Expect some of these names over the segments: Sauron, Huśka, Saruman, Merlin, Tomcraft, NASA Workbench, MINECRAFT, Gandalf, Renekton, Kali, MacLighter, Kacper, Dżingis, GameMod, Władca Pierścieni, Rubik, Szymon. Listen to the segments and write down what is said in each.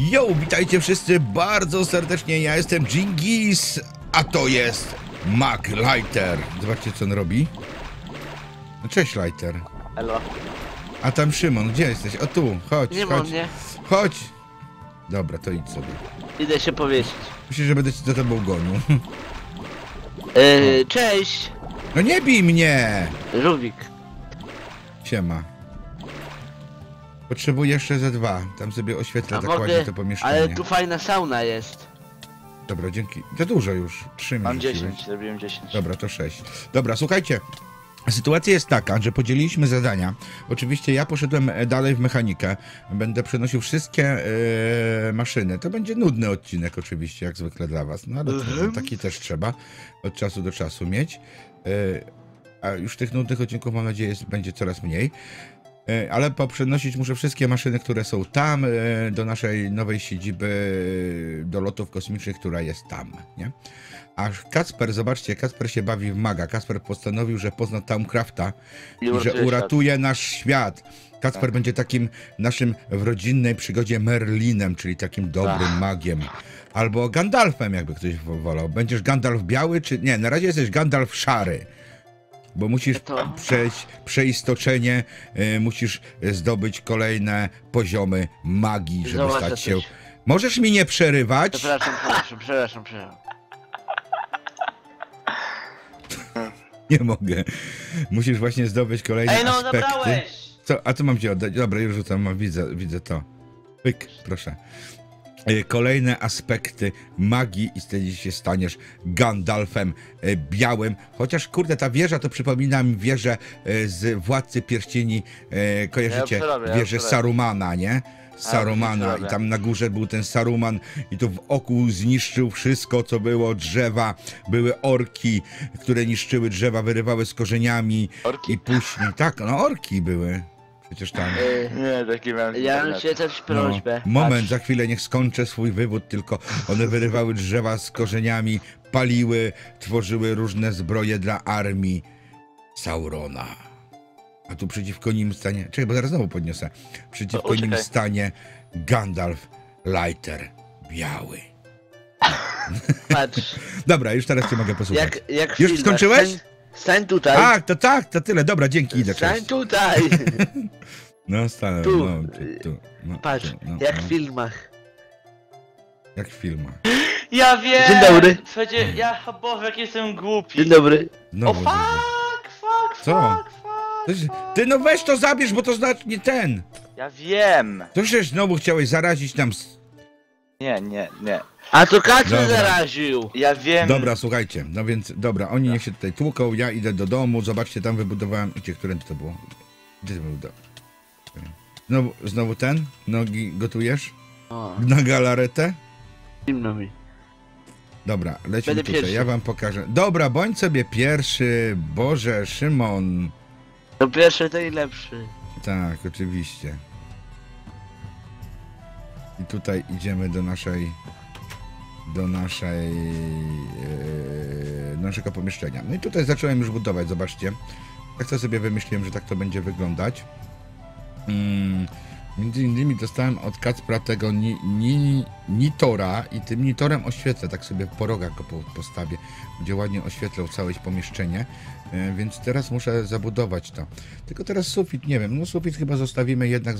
Yo, witajcie wszyscy bardzo serdecznie, ja jestem Dżingis, a to jest MacLighter. Zobaczcie, co on robi. No, cześć, Lighter. Hello. A tam Szymon, gdzie jesteś? O tu, chodź, nie chodź. Nie. Chodź. Dobra, to idź sobie. Idę się powiesić. Myślę, że będę ci do tobą gonił. Cześć. No nie bij mnie. Rubik. Siema. Potrzebuję jeszcze ze dwa. Tam sobie oświetlę tak ładnie to pomieszczenie. Ale tu fajna sauna jest. Dobra, dzięki. To dużo już. 3 mam 10, zrobiłem 10. Dobra, to 6. Dobra, słuchajcie. Sytuacja jest taka, że podzieliliśmy zadania. Oczywiście ja poszedłem dalej w mechanikę. Będę przenosił wszystkie maszyny. To będzie nudny odcinek oczywiście, jak zwykle dla was. No ale taki też trzeba od czasu do czasu mieć. A już tych nudnych odcinków, mam nadzieję, będzie coraz mniej. Ale poprzenosić muszę wszystkie maszyny, które są tam, do naszej nowej siedziby, do lotów kosmicznych, która jest tam, nie? A Kacper, zobaczcie, Kacper się bawi w maga. Kacper postanowił, że pozna Tomcrafta i że uratuje nasz świat. Kacper będzie takim naszym w rodzinnej przygodzie Merlinem, czyli takim dobrym magiem. Albo Gandalfem, jakby ktoś wolał. Będziesz Gandalf biały, czy... Nie, na razie jesteś Gandalf szary. Bo musisz przejść przeistoczenie, musisz zdobyć kolejne poziomy magii, żeby stać się... Możesz mi nie przerywać? Przepraszam. Nie mogę. Musisz właśnie zdobyć kolejne aspekty. Zabrałeś! Co? A co mam ci oddać? Dobra, już rzucam, widzę to. Pyk, proszę. Kolejne aspekty magii i wtedy się staniesz Gandalfem białym. Chociaż kurde, ta wieża to przypomina mi wieżę z Władcy Pierścieni. Kojarzycie? Wieżę Sarumana, nie? Sarumana i tam na górze był ten Saruman i to w oku zniszczył wszystko, co było, drzewa, były orki, które niszczyły drzewa, wyrywały z korzeniami i później, tak, no orki były. Przecież tam. Nie, taki mam. Ja mam się też prośbę. No, moment, za chwilę niech skończę swój wywód, tylko one wyrywały drzewa z korzeniami, paliły, tworzyły różne zbroje dla armii Saurona. A tu przeciwko nim stanie... Czekaj, bo zaraz znowu podniosę. Przeciwko nim stanie Gandalf Lighter biały. Patrz. Dobra, już teraz cię mogę posłuchać. Jak już skończyłeś? Stań tutaj. Tak, to tyle. Dobra, dzięki, idę. Stań tutaj. No, stanę. Tu. No, tu. No, patrz, tu, no, jak w filmach. Jak w filmach. Ja wiem! Dzień dobry. Słuchajcie, ja Boże, jak jestem głupi. Dzień dobry. No, o, fuck. Co? Ty no weź to zabierz, bo to znaczy nie ten. Ja wiem. To przecież znowu chciałeś zarazić nam... Nie. A to Kacper zaraził. Ja wiem. Dobra, słuchajcie. No więc, dobra, oni niech się tutaj tłuką, ja idę do domu. Zobaczcie, tam wybudowałem... Gdzie, które to było? Gdzie to było? Znowu ten? Nogi gotujesz? O. Na galaretę? Zimno mi. Dobra, lecimy tutaj. Pierwszy. Ja wam pokażę. Dobra, bądź sobie pierwszy. Boże, Szymon. To pierwszy, to i lepszy. Tak, oczywiście. I tutaj idziemy do naszej... naszego pomieszczenia. No i tutaj zacząłem już budować, zobaczcie. Tak to sobie wymyśliłem, że tak to będzie wyglądać. Między innymi dostałem od Kacpra tego nitora i tym nitorem oświetlę, tak sobie po rogach go postawię, gdzie ładnie oświetlał całe pomieszczenie, więc teraz muszę zabudować to. Tylko teraz sufit, nie wiem, no sufit chyba zostawimy jednak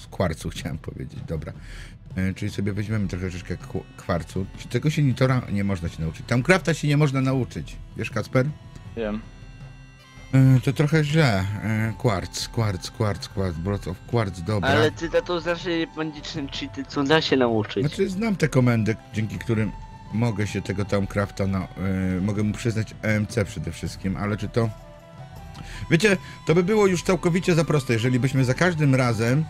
z kwarcu chciałem powiedzieć, dobra. Czyli sobie weźmiemy troszeczkę kwarcu. Tego się nitora nie można się nauczyć. Tomcrafta się nie można nauczyć. Wiesz, Kacper? Wiem. To trochę źle. Kwarc, Broth of Quartz, dobra. Ale ty to znaczy pandycznym cheaty, co da się nauczyć. Znaczy znam te komendy, dzięki którym mogę się tego Tomcrafta, mogę mu przyznać EMC przede wszystkim, ale czy to... Wiecie, to by było już całkowicie za proste, jeżeli byśmy za każdym razem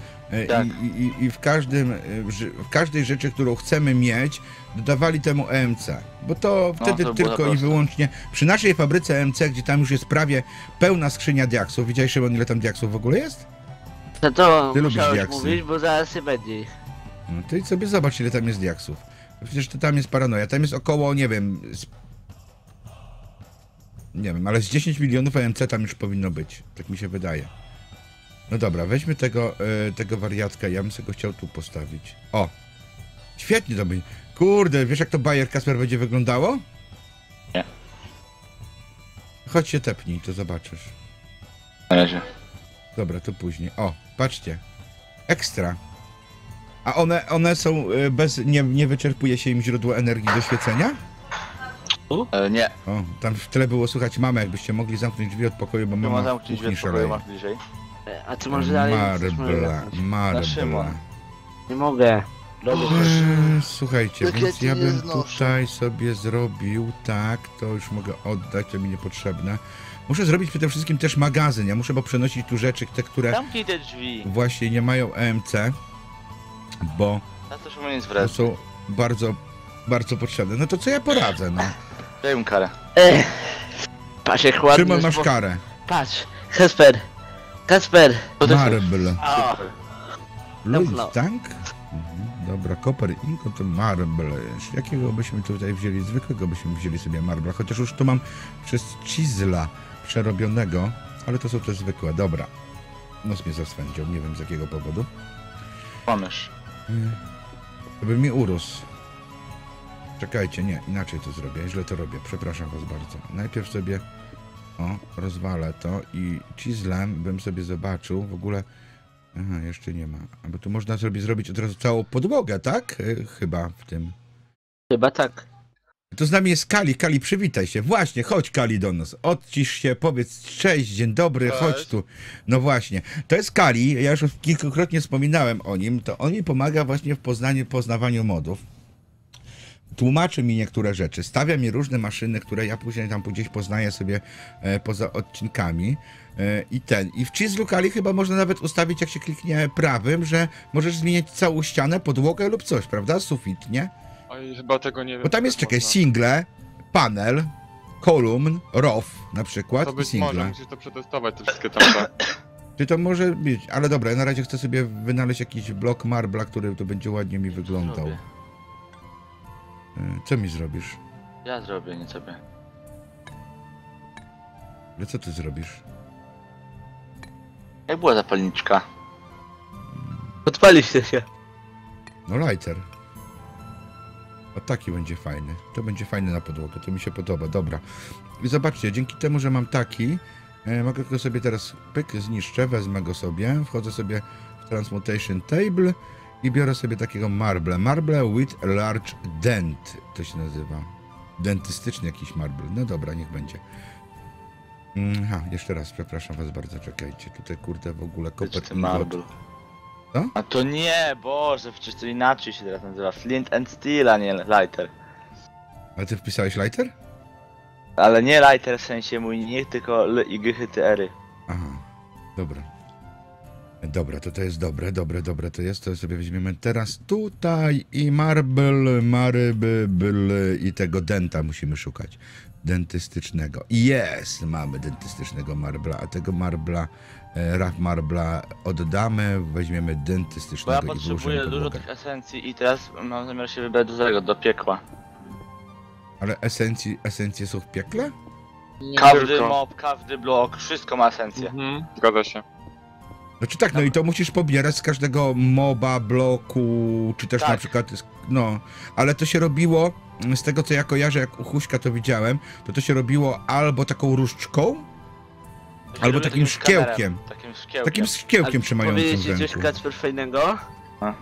w każdej rzeczy, którą chcemy mieć, dodawali temu EMC. Bo to wtedy to tylko i wyłącznie... Przy naszej fabryce EMC, gdzie tam już jest prawie pełna skrzynia diaksów. Widziałeś, Szymon, ile tam diaksów w ogóle jest? No to ty musiałeś lubisz mówić, bo zaraz się będzie ich. No ty sobie zobacz, ile tam jest diaksów. Przecież to tam jest paranoja. Tam jest około, nie wiem... Nie wiem, ale z 10 milionów EMC tam już powinno być. Tak mi się wydaje. No dobra, weźmy tego wariatka, ja bym sobie go chciał tu postawić. O! Świetnie to będzie. Kurde, wiesz jak to Bayer Kacper będzie wyglądało? Nie. Chodź się tepnij, to zobaczysz. Na razie. Dobra, to później. O, patrzcie. Ekstra. A one są bez... Nie wyczerpuje się im źródło energii do świecenia? Nie. O, tam w tle było słychać mamę, jakbyście mogli zamknąć drzwi od pokoju, bo mama zamknąć drzwi od pokoju, masz bliżej. A co może dalej? Marbla. Nie mogę. Słuchajcie, no więc ja bym tutaj sobie zrobił tak, to już mogę oddać, to mi niepotrzebne. Muszę zrobić przede wszystkim też magazyn, ja muszę przenosić tu rzeczy, te, które te drzwi. Właśnie nie mają EMC, bo to są bardzo, bardzo potrzebne. No to co ja poradzę, no? Daj mu karę. Patrz jak ładnie. Szymon, masz karę. Patrz, Kacper. Marble. Luis Tank? Dobra, Copper Ink to Marble. Jakiego byśmy tutaj wzięli? Zwykłego byśmy wzięli sobie Marble. Chociaż już tu mam przez Chisla przerobionego, ale to są te zwykłe. Dobra. Nos mnie zaswędził, nie wiem z jakiego powodu. Pomyśl. By mi urósł. Czekajcie, nie, inaczej to zrobię, źle to robię. Przepraszam was bardzo. Najpierw sobie... O, rozwalę to i chislem bym sobie zobaczył w ogóle... Aha, jeszcze nie ma. Bo tu można sobie zrobić od razu całą podłogę, tak? Chyba w tym. Chyba tak. To z nami jest Kali. Kali, przywitaj się. Właśnie, chodź Kali do nas. Odcisz się, powiedz cześć, dzień dobry, chodź tu. No właśnie. To jest Kali, ja już kilkukrotnie wspominałem o nim. To on mi pomaga właśnie w poznawaniu modów. Tłumaczy mi niektóre rzeczy. Stawia mi różne maszyny, które ja później tam gdzieś poznaję sobie poza odcinkami. I w Chislu Kali chyba można nawet ustawić, jak się kliknie prawym, że możesz zmieniać całą ścianę, podłogę lub coś, prawda? Sufit, nie? Oj, chyba tego nie wiem. Bo tam jest, czekaj, single, panel, kolumn, row na przykład i single. Może musisz to przetestować, te wszystkie tam. Czy to może być, ale dobra, ja na razie chcę sobie wynaleźć jakiś blok marbla, który to będzie ładnie mi wyglądał. Co mi zrobisz? Ja zrobię, nie sobie. Ale co ty zrobisz? Jak była zapalniczka? Odpaliście się. No lighter. O, taki będzie fajny. To będzie fajny na podłogę, to mi się podoba, dobra. I zobaczcie, dzięki temu, że mam taki, mogę go sobie teraz pyk zniszczę, wezmę go sobie, wchodzę sobie w Transmutation Table i biorę sobie takiego marble. Marble with large dent to się nazywa. Dentystyczny jakiś marble. No dobra, niech będzie. Aha, jeszcze raz, przepraszam was bardzo, czekajcie. Tutaj kurde w ogóle kopet marble. Co? A to nie, boże, przecież to inaczej się teraz nazywa. Flint and Steel, a nie lighter. Ale ty wpisałeś lighter? Ale nie lighter w sensie mój nie, tylko L i G, H, T, R. Aha, dobra. Dobra, to jest dobre to jest, to sobie weźmiemy teraz tutaj i marble i tego denta musimy szukać, dentystycznego. Jest, mamy dentystycznego marbla, a tego marbla, raf marbla oddamy, weźmiemy dentystycznego. Bo ja potrzebuję dużo tych esencji i teraz mam zamiar się wybrać do tego, do piekła. Ale esencje są w piekle? Każdy mob, każdy blok, wszystko ma esencję. Zgadza się. Znaczy tak, no i to musisz pobierać z każdego moba, bloku, czy też tak. Na przykład, no, ale to się robiło, z tego co ja kojarzę, jak u Huśka to widziałem, to się robiło albo taką różdżką, albo takim szkiełkiem. Takim szkiełkiem trzymającym w ręku. Powiedzieć coś Kacper fajnego? A.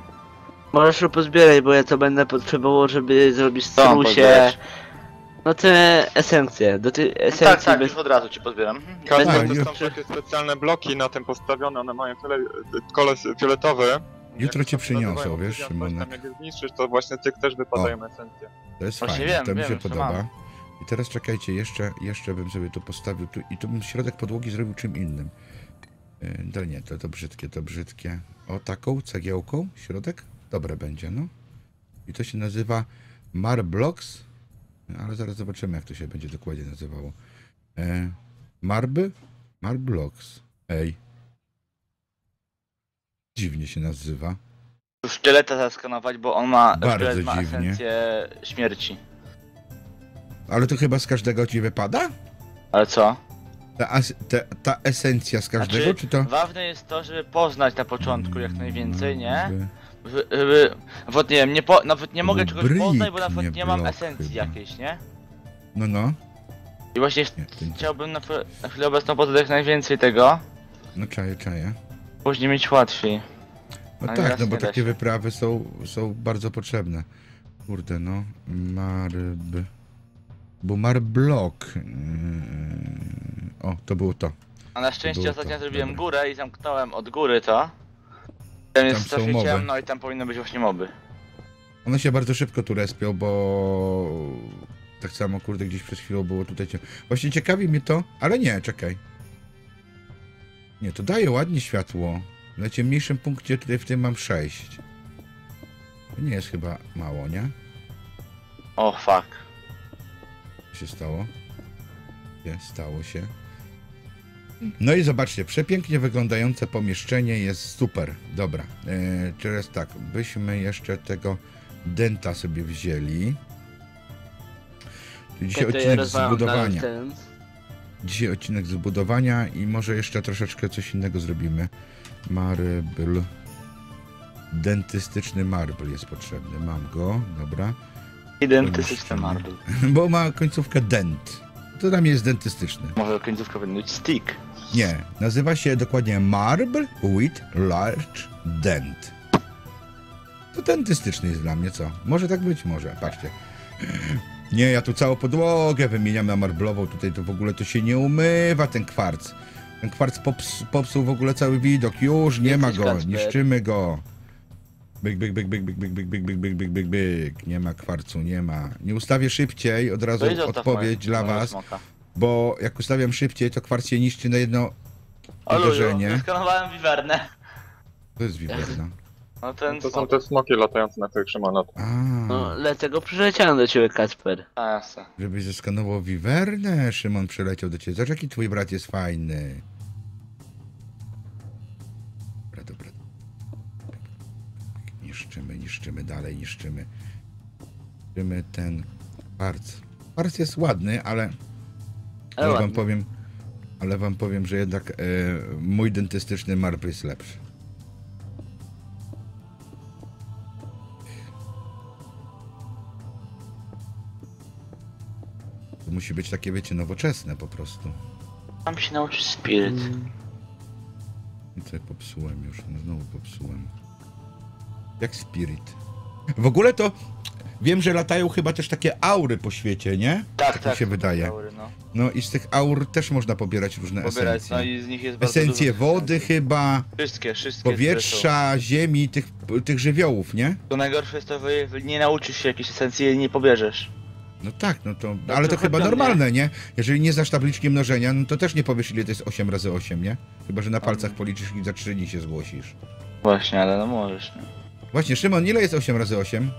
Możesz to pozbierać, bo ja to będę potrzebował, żeby zrobić strusie. No te esencje, do tej esencji... No tak, już od razu ci pozbieram. Kacper, to są takie specjalne bloki na tym postawione, one mają kolor fioletowy. Jutro cię przyniosą, wiesz, Szymonek. Jak je zniszczysz, to właśnie tych też wypadają esencje. To jest fajne, to mi się podoba. I teraz czekajcie, jeszcze bym sobie to postawił tu i tu bym środek podłogi zrobił czym innym. No nie, to brzydkie. O, taką cegiełką, środek? Dobre będzie, no. I to się nazywa Marblocks. Ale zaraz zobaczymy, jak to się będzie dokładnie nazywało. Marblocks. Ej. Dziwnie się nazywa. Szkieleta zaskanować, bo on ma... Bardzo ma dziwnie. Esencję śmierci. Ale to chyba z każdego ci wypada? Ale co? Ta esencja z każdego, znaczy, czy to? Ważne jest to, żeby poznać na początku jak najwięcej, nie? Żeby... Nawet nie wiem, nawet nie mogę czegoś poznać, bo nawet nie mam esencji jakiejś, nie? No, no. I właśnie chciałbym na chwilę obecną poznać jak najwięcej tego. No czaję. Później mieć łatwiej. No ale tak, no bo takie wyprawy są bardzo potrzebne. Kurde, no. Marblok. O, to było to. A na szczęście ostatnio zrobiłem górę i zamknąłem od góry to. Tam jest strasznie ciemno i tam powinno być właśnie moby. One się bardzo szybko tu respią, bo... Tak samo, kurde, gdzieś przez chwilę było tutaj ciemno. Właśnie ciekawi mnie to, ale nie, czekaj. Nie, to daje ładnie światło. W najciemniejszym punkcie tutaj w tym mam 6. To nie jest chyba mało, nie? O, fuck. Co się stało? Nie, stało się. No i zobaczcie, przepięknie wyglądające pomieszczenie jest super. Dobra, teraz tak, byśmy jeszcze tego denta sobie wzięli. Dzisiaj odcinek zbudowania. Dzisiaj odcinek zbudowania i może jeszcze troszeczkę coś innego zrobimy. Marble. Dentystyczny marble jest potrzebny. Mam go, dobra. I dentystyczny marble. Bo ma końcówkę dent. To tam jest dentystyczny. Może końcówka powinna być stick. Nie, nazywa się dokładnie Marble with Large Dent. To dentystyczny jest dla mnie, co? Może tak być, może. Patrzcie. Nie, ja tu całą podłogę wymieniam na marblową. Tutaj to w ogóle to się nie umywa, ten kwarc. Ten kwarc popsuł w ogóle cały widok. Już nie ma go, niszczymy go. Byk. Nie ma kwarcu, nie ma. Nie ustawię szybciej, od razu odpowiedź dla was. Bo jak ustawiam szybciej, to kwarc się niszczy na jedno uderzenie. Wyskanowałem wiwernę. To jest wiwerna. No, to są te smoki latające, na których Szymon lata. No, dlatego przyleciałem do ciebie, Kacper. Żebyś zeskanował wiwernę, Szymon przyleciał do ciebie. Zobacz, jaki twój brat jest fajny. Dobra. Niszczymy dalej. Niszczymy ten kwarc. Kwarc jest ładny, ale ładny. Wam powiem, że jednak mój dentystyczny marble jest lepszy. To musi być takie, wiecie, nowoczesne po prostu. Tam się nauczy spirit. I co, popsułem już, no znowu popsułem. Jak spirit. W ogóle to wiem, że latają chyba też takie aury po świecie, nie? Tak. Mi się wydaje. Aury, no. No i z tych aur też można pobierać różne esencje. No i z nich jest bardzo esencje dużo wody chyba. Wszystkie. Powietrza, ziemi, tych żywiołów, nie? To najgorsze jest to, że nie nauczysz się jakiejś esencji i nie pobierzesz. No tak, no to... No ale to chyba normalne, nie? Jeżeli nie znasz tabliczki mnożenia, no to też nie powiesz, ile to jest 8 razy 8, nie? Chyba że na palcach policzysz i za 3 dni się zgłosisz. Właśnie, ale no możesz, nie? Właśnie, Szymon, ile jest 8 razy 8?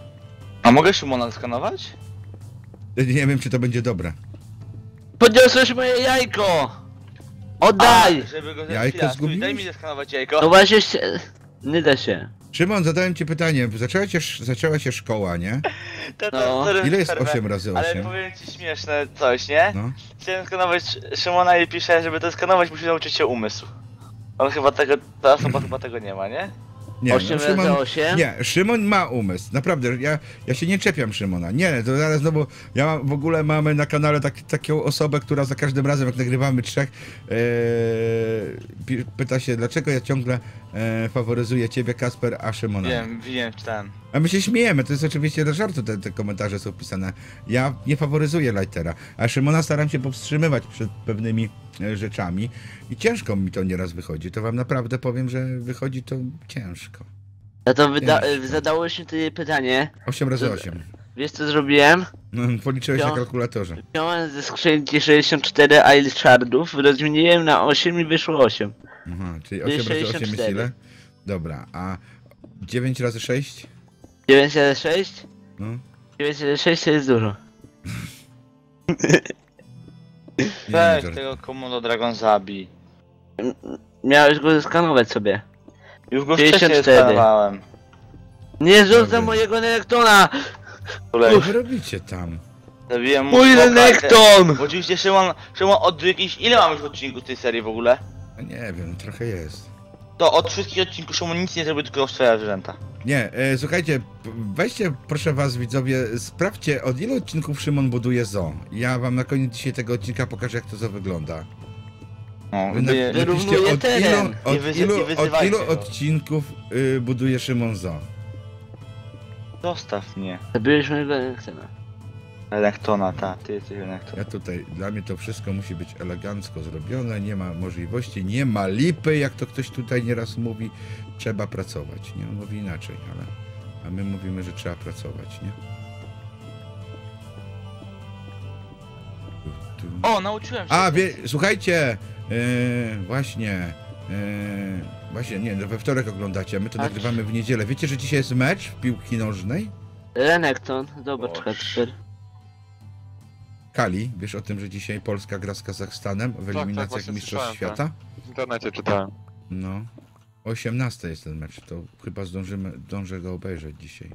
A mogę Szymona skanować? Nie wiem, czy to będzie dobre. Podniosłeś moje jajko! Oddaj! Jajko zgubiłeś? Daj mi zeskanować jajko. No właśnie, nie da się. Szymon, zadałem ci pytanie. Zaczęła się szkoła, nie? To ile jest 8 razy 8? Ale powiem ci śmieszne coś, nie? No. Chciałem skanować Szymona i pisze, żeby to skanować, musi nauczyć się umysł. On chyba tego, ta osoba chyba tego nie ma, nie? Nie, 8 no, Szymon, razy 8? Nie, Szymon ma umysł, naprawdę, ja się nie czepiam Szymona, nie, to zaraz, no bo ja w ogóle mamy na kanale taką osobę, która za każdym razem, jak nagrywamy trzech, pyta się, dlaczego ja ciągle faworyzuję ciebie, Kacper, a Szymona. Wiem, czytałem. A my się śmiejemy, to jest oczywiście do żartu, te komentarze są pisane. Ja nie faworyzuję Lightera, a Szymona staram się powstrzymywać przed pewnymi rzeczami i ciężko mi to nieraz wychodzi, to wam naprawdę powiem, że wychodzi to ciężko. A to zadało się tutaj pytanie. 8 razy 8. Wiesz co zrobiłem? No, policzyłeś na kalkulatorze. Wziąłem ze skrzynki 64 Ailshardów, rozmieniłem na 8 i wyszło 8. Aha, czyli 8 razy 8 jest ile? Dobra, a 9 razy 6? 9 razy 6? No. 9 razy 6 to jest dużo. Weź tego Komodo Dragon zabij. Miałeś go zeskanować sobie. Już go wcześniej skanowałem. Nie rzucam mojego Nektona! Co robicie tam? Zabiłem Nekton! Oczywiście Szymon od jakiejś... Ile mamy już odcinków tej serii w ogóle? No nie wiem, trochę jest. To od wszystkich odcinków Szymon nic nie zrobił, tylko rozstrzela zwierzęta. Nie, słuchajcie, weźcie proszę was widzowie, sprawdźcie od ilu odcinków Szymon buduje zoo. Ja wam na koniec dzisiaj tego odcinka pokażę, jak to zoo wygląda. No, napiszcie od ilu odcinków buduje Szymon zoo. Zostaw mnie. Zabieliśmy Elektona, ta, ty Elektona. Ja tutaj, dla mnie to wszystko musi być elegancko zrobione, nie ma możliwości, nie ma lipy, jak to ktoś tutaj nieraz mówi, trzeba pracować, nie? On mówi inaczej, ale... A my mówimy, że trzeba pracować, nie? O, nauczyłem się! A, słuchajcie! Właśnie, nie, we wtorek oglądacie, a my to nagrywamy w niedzielę. Wiecie, że dzisiaj jest mecz w piłki nożnej? Renekton, zobacz Kacper. Kali, wiesz o tym, że dzisiaj Polska gra z Kazachstanem w eliminacjach Mistrzostw Świata? W internecie czytałem. No. O 18 jest ten mecz, to chyba zdążę go obejrzeć dzisiaj.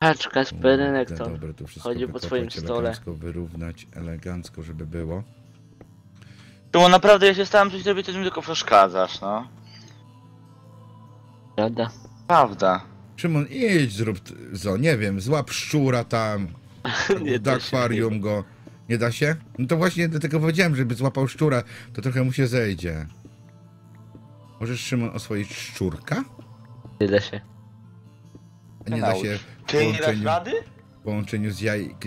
Patrz Kacper, Renekton. Dobra, to wszystko chodzi po swoim stole. Elegancko wyrównać, elegancko, żeby było. No naprawdę, ja się stałem coś robić, to mi tylko przeszkadzasz, no. Prawda. Szymon, idź, zrób zo, nie wiem, złap szczura tam, do akwarium go. Nie da się? No to właśnie do tego powiedziałem, żeby złapał szczura, to trochę mu się zejdzie. Możesz, Szymon, oswoić szczurka? Nie da się. Nie da się w połączeniu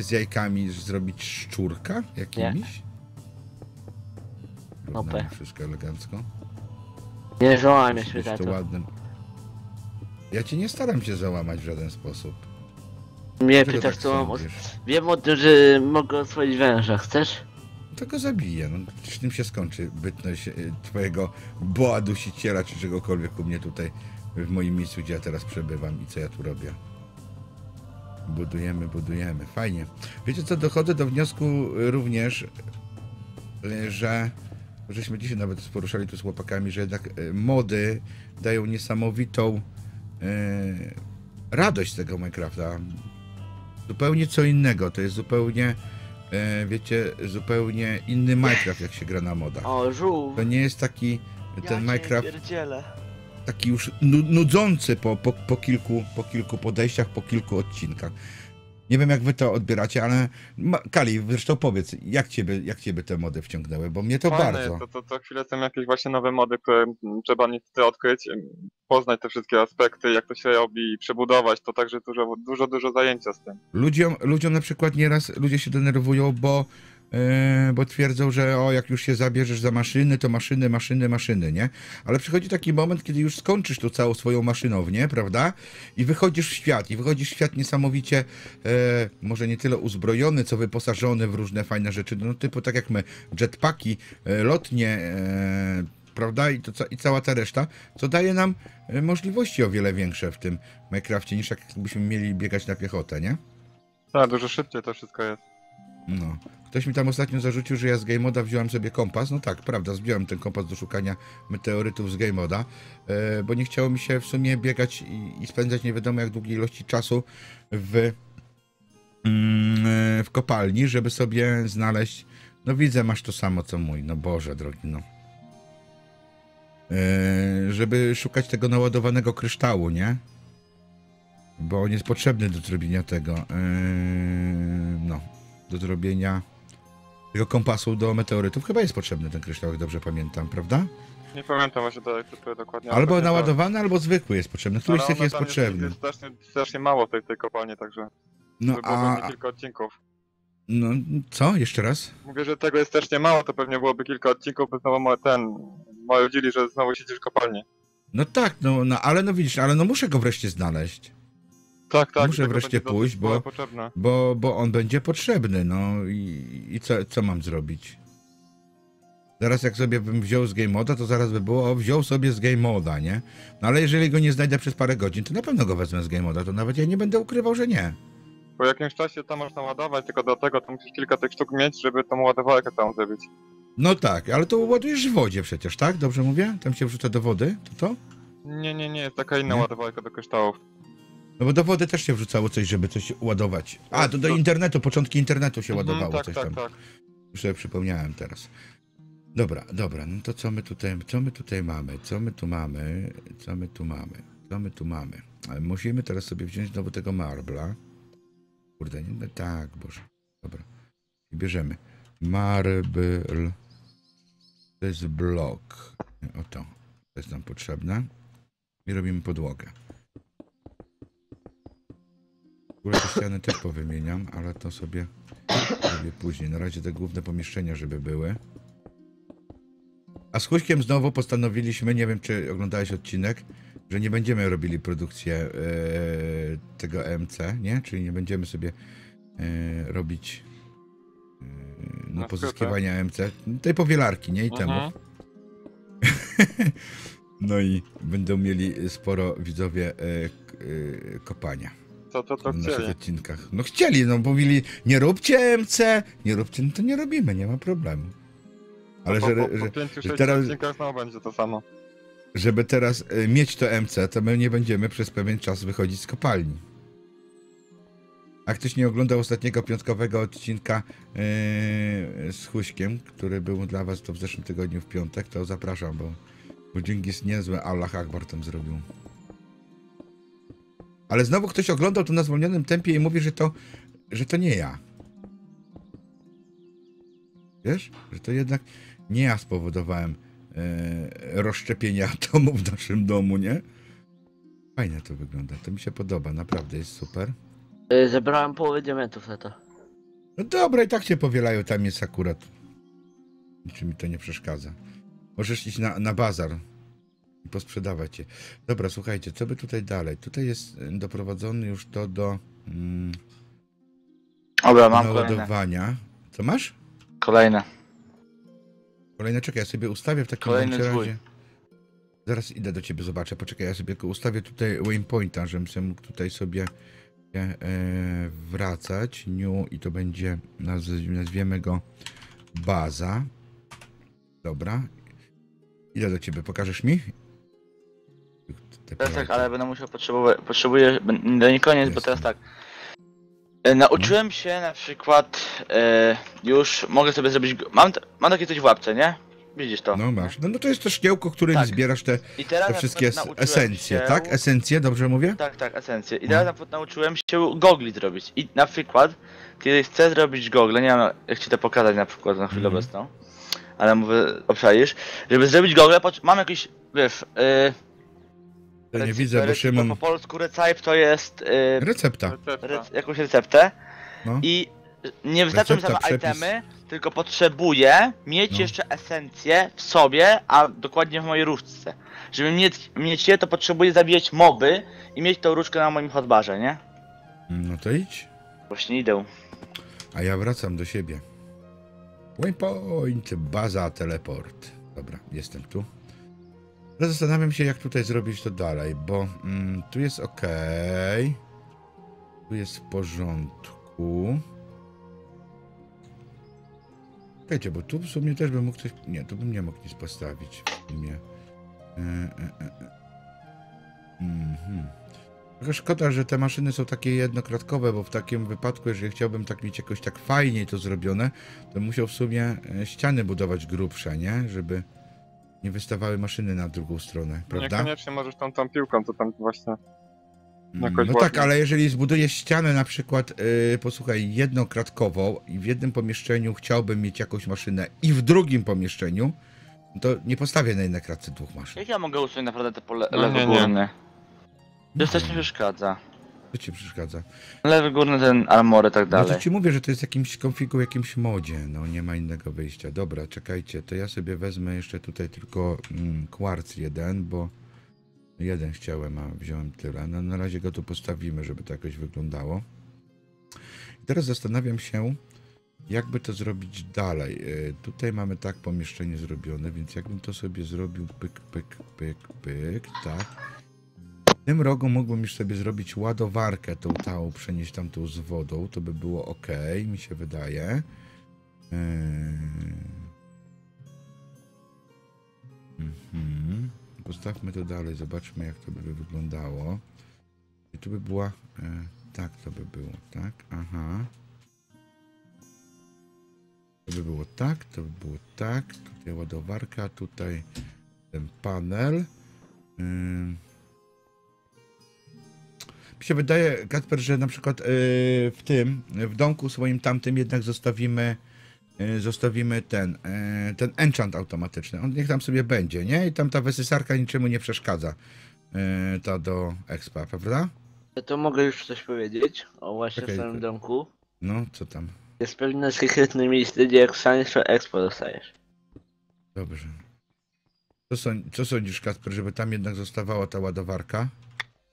z jajkami zrobić szczurka jakimiś? Nie. Wszystko elegancko. Nie załamie się za to. Ja cię nie staram się załamać w żaden sposób. Mnie pytasz, co mam... Wiem o tym, że mogę oswoić węża, chcesz? To go zabiję, no z tym się skończy bytność twojego boa dusiciela, czy czegokolwiek u mnie tutaj, w moim miejscu, gdzie ja teraz przebywam i co ja tu robię. Budujemy, fajnie. Wiecie co, dochodzę do wniosku również, że... Żeśmy dzisiaj nawet poruszali tu z chłopakami, że jednak mody dają niesamowitą radość z tego Minecrafta. Zupełnie co innego, to jest zupełnie, wiecie, zupełnie inny Minecraft, jak się gra na modach. O, żółw. To nie jest taki, ten Minecraft, taki już nudzący po kilku podejściach, po kilku odcinkach. Nie wiem, jak wy to odbieracie, ale Kali, zresztą powiedz, jak ciebie te mody wciągnęły, bo mnie to bardzo. To chwilę są jakieś właśnie nowe mody, które trzeba niestety odkryć, poznać te wszystkie aspekty, jak to się robi i przebudować, to także dużo zajęcia z tym. Ludziom na przykład nieraz ludzie się denerwują, bo twierdzą, że o, jak już się zabierzesz za maszyny, to maszyny, nie? Ale przychodzi taki moment, kiedy już skończysz tu całą swoją maszynownię, prawda? I wychodzisz w świat, niesamowicie, może nie tyle uzbrojony, co wyposażony w różne fajne rzeczy, no typu tak jak my, jetpacki, lotnie, prawda? I cała ta reszta, co daje nam możliwości o wiele większe w tym Minecrafcie, niż jakbyśmy mieli biegać na piechotę, nie? Tak, dużo szybciej to wszystko jest. No. Ktoś mi tam ostatnio zarzucił, że ja z GameModa wziąłem sobie kompas. No tak, prawda, zdjąłem ten kompas do szukania meteorytów z GameModa, bo nie chciało mi się w sumie biegać i spędzać nie wiadomo jak długiej ilości czasu w kopalni, żeby sobie znaleźć... No widzę, masz to samo co mój, no Boże drogi, no. Żeby szukać tego naładowanego kryształu, nie? Bo on jest potrzebny do zrobienia tego, no. Do zrobienia tego kompasu do meteorytów. Chyba jest potrzebny ten kryształ, jak dobrze pamiętam, prawda? Nie pamiętam właśnie dokładnie. Albo naładowany, albo zwykły jest potrzebny. Któryś z tych jest potrzebny. Jest strasznie mało tej kopalni, także... No byłoby kilka odcinków. No, co? Jeszcze raz? Mówię, że tego jest strasznie mało, to pewnie byłoby kilka odcinków, bo znowu marudzili, że znowu siedzisz w kopalni. No tak, ale no widzisz, ale no muszę go wreszcie znaleźć. Tak, muszę wreszcie pójść, bo on będzie potrzebny, no i co mam zrobić? Zaraz jak sobie bym wziął z GameModa, to zaraz by było, o, wziął sobie z GameModa, nie? No ale jeżeli go nie znajdę przez parę godzin, to na pewno go wezmę z GameModa, to nawet ja nie będę ukrywał, że nie. Po jakimś czasie tam można ładować, tylko do tego to musisz kilka tych sztuk mieć, żeby tą ładowarkę tam zrobić. No tak, ale to ładujesz w wodzie przecież, tak? Dobrze mówię? Tam się wrzuca do wody, to? Nie, jest taka inna ładowarka do kryształów. No bo do wody też się wrzucało coś, żeby coś ładować. A, to do internetu, początki internetu się ładowało coś tam. Tak. Już sobie przypomniałem teraz. Dobra, dobra, no to co my tutaj mamy? Co my tu mamy? Ale musimy teraz sobie wziąć znowu tego marbla. Kurde, nie, tak, boże. Dobra. I bierzemy. Marble. To jest blok. O to. To jest nam potrzebne. I robimy podłogę. Te ściany też powymieniam, ale to sobie robię później. Na razie te główne pomieszczenia, żeby były. A z Huśkiem znowu postanowiliśmy, nie wiem czy oglądałeś odcinek, że nie będziemy robili produkcję tego MC, nie? Czyli nie będziemy sobie robić no, pozyskiwania MC, tej powielarki, nie? Itemów. No i będą mieli sporo widzowie kopania. To w naszych odcinkach. No chcieli, no mówili, nie róbcie MC, nie róbcie, no to nie robimy, nie ma problemu. Ale no, że teraz znowu będzie to samo. Żeby teraz mieć to MC, to my nie będziemy przez pewien czas wychodzić z kopalni. A ktoś nie oglądał ostatniego piątkowego odcinka z Huśkiem, który był dla was to w zeszłym tygodniu w piątek, to zapraszam, bo Dżingis niezłe Allah Akbar tam zrobił. Ale znowu ktoś oglądał to na zwolnionym tempie i mówi, że to nie ja. Wiesz? Że to jednak nie ja spowodowałem rozszczepienie atomów w naszym domu, nie? Fajnie to wygląda, to mi się podoba, naprawdę jest super. Zebrałem połowę diamentów na to. No dobra, i tak się powielają, tam jest akurat. Niczym mi to nie przeszkadza. Możesz iść na bazar. I posprzedawać je. Dobra, słuchajcie, co by tutaj dalej? Tutaj jest doprowadzony już to do naładowania. Kolejne. Co masz? Kolejne. Kolejne, czekaj, ja sobie ustawię w takim razie. Zaraz idę do ciebie, zobaczę, poczekaj, ja sobie ustawię tutaj waypointa, żebym sobie mógł tutaj sobie wracać. New i to będzie, nazwiemy go baza. Dobra. Idę do ciebie, pokażesz mi? Tak, ale będę musiał potrzebuję do nie koniec, bo teraz tak. Nauczyłem się na przykład już mogę sobie zrobić. Mam takie coś w łapce, nie? Widzisz to? No masz. No to jest to szkiełko, którym zbierasz te wszystkie esencje, tak? Esencje, dobrze mówię? Tak, esencje. I teraz na przykład nauczyłem się gogli zrobić. I na przykład, kiedy chcę zrobić gogle, nie wiem jak ci to pokazać na przykład na chwilę obecną. Ale mówię, obszarisz, żeby zrobić gogle, mam jakiś, wiesz, ja nie widzę, bo Szymon... Po polsku recipe to jest... jakąś receptę. No. I nie wystarczą mi same itemy, tylko potrzebuję mieć jeszcze esencję w sobie, a dokładnie w mojej różdżce. Żeby mieć je, to potrzebuję zabijać moby i mieć tą różdżkę na moim hotbarze, nie? No to idź. Właśnie idę. A ja wracam do siebie. Waypoint, baza, teleport. Dobra, jestem tu. No zastanawiam się, jak tutaj zrobić to dalej, bo tu jest ok. Tu jest w porządku. Czekajcie, bo tu w sumie też bym mógł coś... Nie, tu bym nie mógł nic postawić. W sumie. Tylko szkoda, że te maszyny są takie jednokratkowe, bo w takim wypadku, jeżeli chciałbym tak mieć jakoś tak fajniej to zrobione, to musiał w sumie ściany budować grubsze, nie? Żeby nie wystawały maszyny na drugą stronę, prawda? Niekoniecznie możesz tą piłką, to tam właśnie... No tak, ale jeżeli zbudujesz ścianę na przykład, posłuchaj, jednokratkową i w jednym pomieszczeniu chciałbym mieć jakąś maszynę i w drugim pomieszczeniu, to nie postawię na jednej kratce dwóch maszyn. Jak ja mogę usunąć naprawdę te lewo górne? To też nie przeszkadza. To ci przeszkadza. Lewy górny ten armory, tak dalej. No to ci mówię, że to jest jakimś konfigu, jakimś modzie. No nie ma innego wyjścia. Dobra, czekajcie, to ja sobie wezmę jeszcze tutaj tylko kwarc jeden, bo jeden chciałem, a wziąłem tyle. No na razie go tu postawimy, żeby to jakoś wyglądało. I teraz zastanawiam się, jakby to zrobić dalej. Tutaj mamy tak pomieszczenie zrobione, więc jakbym to sobie zrobił pyk, tak. W tym rogu mógłbym już sobie zrobić ładowarkę, tą tałą przenieść tamtą z wodą, to by było ok, mi się wydaje. Postawmy to dalej, zobaczmy jak to by wyglądało. I tu by była... tak to by było, tak, aha. To by było tak, tutaj ładowarka, tutaj ten panel. Mi się wydaje, Kacper, że na przykład w tym, w domku swoim tamtym jednak zostawimy ten, ten enchant automatyczny. On niech tam sobie będzie, nie? I tam ta wysysarka niczemu nie przeszkadza. Ta do expa, prawda? To mogę już coś powiedzieć o właśnie okay, samym domku. No, co tam? Jest pewne sekretne miejsce, gdzie jak wstaniesz, to expo dostajesz. Dobrze. Co sądzisz, Kacper, żeby tam jednak zostawała ta ładowarka?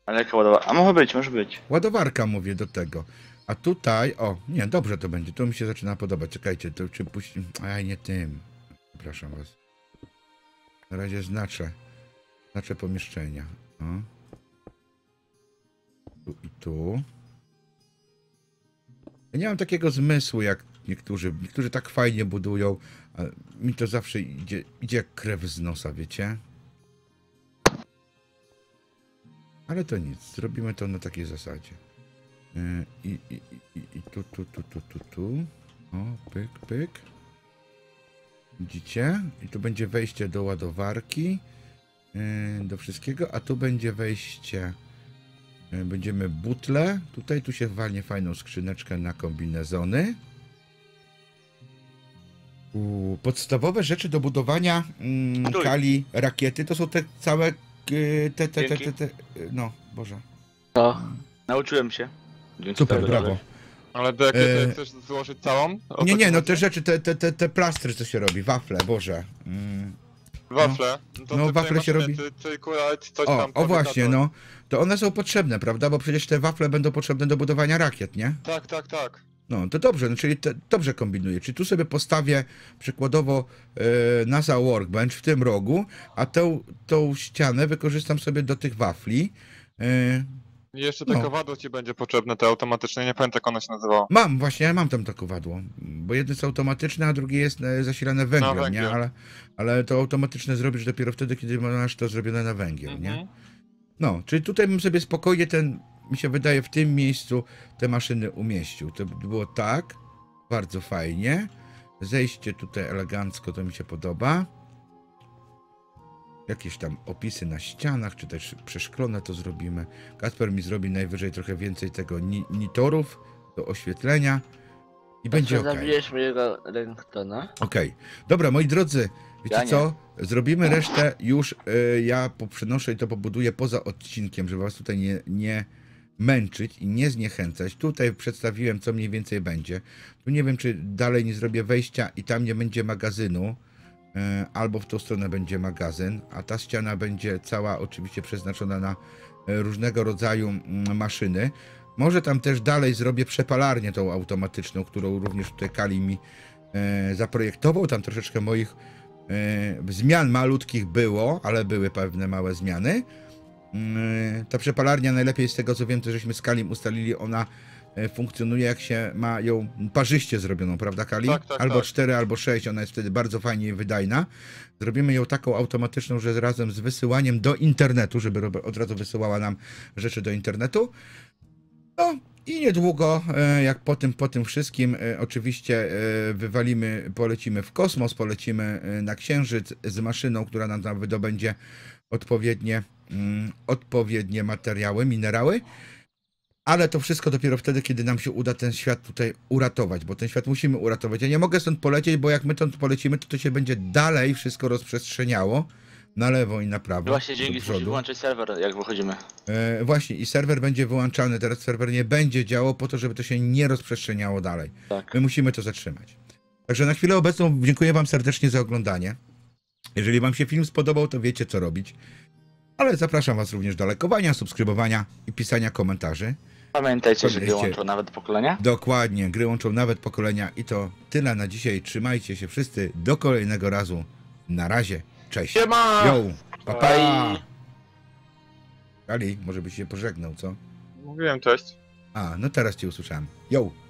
Ale jaka ładowarka? A może być, może być. Ładowarka, mówię, do tego. A tutaj, o, nie, dobrze to będzie, to mi się zaczyna podobać. Czekajcie, to czy puści... Aj, nie tym. Przepraszam was. Na razie znaczę. Znaczę pomieszczenia. O. Tu i tu. Ja nie mam takiego zmysłu jak niektórzy. Niektórzy tak fajnie budują, a mi to zawsze idzie, jak krew z nosa, wiecie? Ale to nic, zrobimy to na takiej zasadzie. I tu. O, pyk, pyk. Widzicie? I tu będzie wejście do ładowarki, do wszystkiego, a tu będzie wejście... Będziemy butle. Tutaj tu się walnie fajną skrzyneczkę na kombinezony. Podstawowe rzeczy do budowania Kali rakiety to są te całe... no, Boże. No, nauczyłem się. Super, brawo. Ale do jakiej chcesz złożyć całą? Nie, nie, no te rzeczy, te plastry co się robi, wafle, Boże. Wafle? No, no wafle się robi. Coś o, tam o właśnie, to... no. To one są potrzebne, prawda? Bo przecież te wafle będą potrzebne do budowania rakiet, nie? Tak, tak, tak. No, to dobrze, no, czyli te, dobrze kombinuję. Czyli tu sobie postawię przykładowo NASA Workbench w tym rogu, a tą ścianę wykorzystam sobie do tych wafli. Jeszcze to kowadło ci będzie potrzebne, te automatyczne, nie pamiętam jak ono się nazywało. Mam, właśnie, ja mam tam to kowadło, bo jedno jest automatyczne, a drugie jest zasilane węglem, nie? Ale to automatyczne zrobisz dopiero wtedy, kiedy masz to zrobione na węgiel, nie? No, czyli tutaj bym sobie spokojnie ten, mi się wydaje, w tym miejscu te maszyny umieścił. To było tak, bardzo fajnie. Zejście tutaj elegancko, to mi się podoba. Jakieś tam opisy na ścianach, czy też przeszklone to zrobimy. Kacper mi zrobi najwyżej trochę więcej tego nitorów do oświetlenia i to będzie okej. Zabijesz mojego Ringtona. Okej. Dobra, moi drodzy, wiecie co? Zrobimy resztę już, ja poprzenoszę i to pobuduję poza odcinkiem, żeby was tutaj nie męczyć i nie zniechęcać. Tutaj przedstawiłem, co mniej więcej będzie. Tu nie wiem, czy dalej nie zrobię wejścia i tam nie będzie magazynu. Albo w tą stronę będzie magazyn, a ta ściana będzie cała oczywiście przeznaczona na różnego rodzaju maszyny. Może tam też dalej zrobię przepalarnię tą automatyczną, którą również tutaj Kali mi zaprojektował. Tam troszeczkę moich zmian malutkich było, ale były pewne małe zmiany. Ta przepalarnia najlepiej z tego co wiem, to żeśmy z Kalim ustalili, ona funkcjonuje jak się ma ją parzyście zrobioną, prawda Kali? Tak, tak, albo tak. 4, albo 6, ona jest wtedy bardzo fajnie i wydajna. Zrobimy ją taką automatyczną, że razem z wysyłaniem do internetu, żeby od razu wysyłała nam rzeczy do internetu. No i niedługo, jak po tym wszystkim, oczywiście polecimy w kosmos, polecimy na Księżyc z maszyną, która nam tam wydobędzie odpowiednie materiały, minerały. Ale to wszystko dopiero wtedy, kiedy nam się uda ten świat tutaj uratować, bo ten świat musimy uratować. Ja nie mogę stąd polecieć, bo jak my stąd polecimy, to się będzie dalej wszystko rozprzestrzeniało na lewo i na prawo. Właśnie dzięki temu wyłączyć serwer, jak wychodzimy. Właśnie i serwer będzie wyłączany, teraz serwer nie będzie działał po to, żeby to się nie rozprzestrzeniało dalej. Tak. My musimy to zatrzymać. Także na chwilę obecną dziękuję wam serdecznie za oglądanie. Jeżeli wam się film spodobał, to wiecie co robić. Ale zapraszam was również do lajkowania, subskrybowania i pisania komentarzy. Pamiętajcie, że gry łączą nawet pokolenia. Dokładnie, gry łączą nawet pokolenia i to tyle na dzisiaj. Trzymajcie się wszyscy, do kolejnego razu. Na razie, cześć. Siema! Yo, pa, pa. Kali, może byś się pożegnał, co? Mówiłem cześć. A, no teraz cię usłyszałem. Yo!